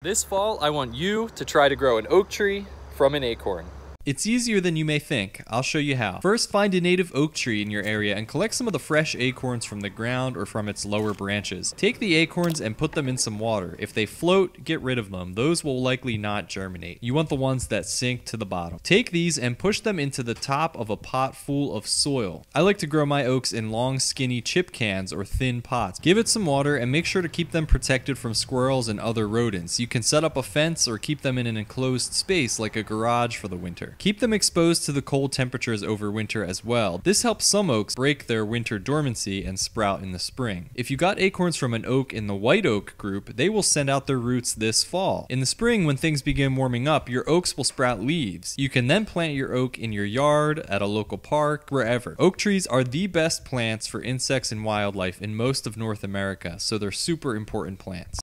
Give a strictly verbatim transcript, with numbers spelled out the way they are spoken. This fall, I want you to try to grow an oak tree from an acorn. It's easier than you may think. I'll show you how. First, find a native oak tree in your area and collect some of the fresh acorns from the ground or from its lower branches. Take the acorns and put them in some water. If they float, get rid of them. Those will likely not germinate. You want the ones that sink to the bottom. Take these and push them into the top of a pot full of soil. I like to grow my oaks in long, skinny chip cans or thin pots. Give it some water and make sure to keep them protected from squirrels and other rodents. You can set up a fence or keep them in an enclosed space like a garage for the winter. Keep them exposed to the cold temperatures over winter as well. This helps some oaks break their winter dormancy and sprout in the spring. If you got acorns from an oak in the white oak group, they will send out their roots this fall. In the spring, when things begin warming up, your oaks will sprout leaves. You can then plant your oak in your yard, at a local park, wherever. Oak trees are the best plants for insects and wildlife in most of North America, so they're super important plants.